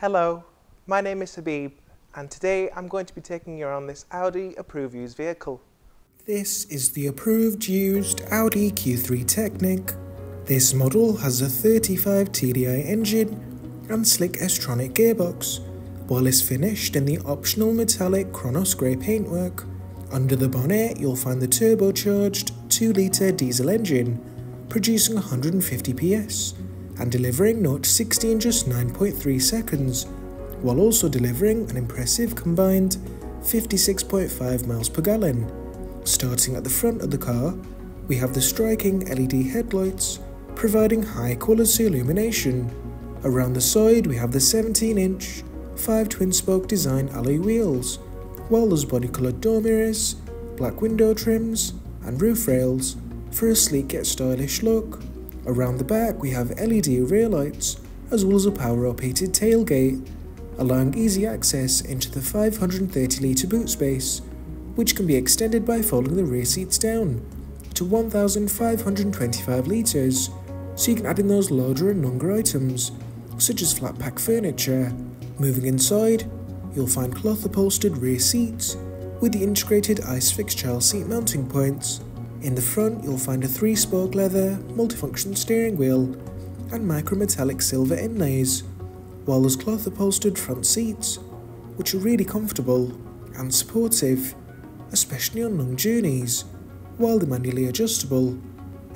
Hello, my name is Habib, and today I'm going to be taking you around this Audi approved used vehicle. This is the approved used Audi Q3 Technik. This model has a 35 TDI engine and slick S-tronic gearbox, while it's finished in the optional metallic Chronos Grey paintwork. Under the bonnet you'll find the turbocharged 2-litre diesel engine, producing 150 PS. And delivering 0-60 in just 9.3 seconds, while also delivering an impressive combined 56.5 miles per gallon. Starting at the front of the car, we have the striking LED headlights, providing high quality illumination. Around the side we have the 17-inch, 5 twin-spoke design alloy wheels, while there's body-coloured door mirrors, black window trims and roof rails for a sleek yet stylish look. Around the back we have LED rear lights, as well as a power-up heated tailgate, allowing easy access into the 530-litre boot space, which can be extended by folding the rear seats down to 1,525 litres, so you can add in those larger and longer items, such as flat-pack furniture. Moving inside, you'll find cloth-upholstered rear seats with the integrated ice-fix child seat mounting points. In the front you'll find a 3-spoke leather, multifunction steering wheel and micro-metallic silver inlays, while there's cloth-upholstered front seats, which are really comfortable and supportive, especially on long journeys, while they're manually adjustable.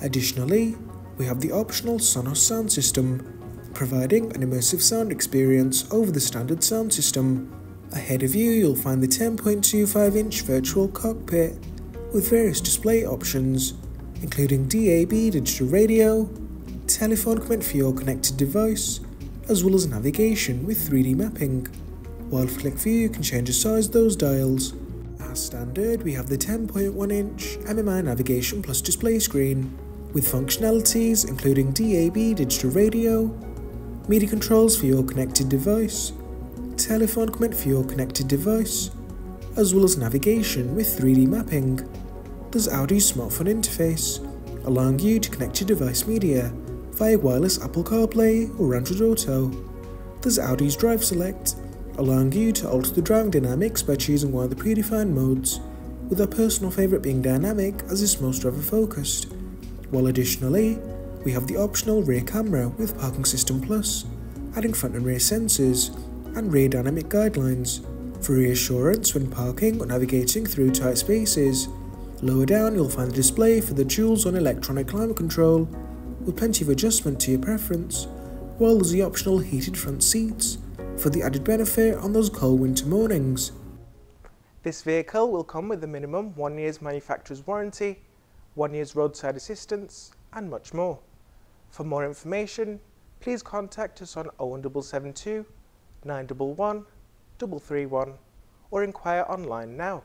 Additionally, we have the optional Sonos sound system, providing an immersive sound experience over the standard sound system. Ahead of you you'll find the 10.25-inch virtual cockpit, with various display options, including DAB digital radio, telephone command for your connected device, as well as navigation with 3D mapping. While for click view you can change the size of those dials. As standard, we have the 10.1-inch MMI navigation plus display screen, with functionalities including DAB digital radio, MIDI controls for your connected device, telephone command for your connected device, as well as navigation with 3D mapping. There's Audi's smartphone interface, allowing you to connect your device media via wireless Apple CarPlay or Android Auto. There's Audi's Drive Select, allowing you to alter the driving dynamics by choosing one of the predefined modes, with our personal favourite being dynamic as it's most driver focused. While additionally, we have the optional rear camera with Parking System Plus, adding front and rear sensors and rear dynamic guidelines for reassurance when parking or navigating through tight spaces. Lower down you'll find the display for the dual-zone electronic climate control, with plenty of adjustment to your preference, while there's the optional heated front seats for the added benefit on those cold winter mornings. This vehicle will come with a minimum 1 year's manufacturer's warranty, 1 year's roadside assistance and much more. For more information, please contact us on 01772 911 331 or inquire online now.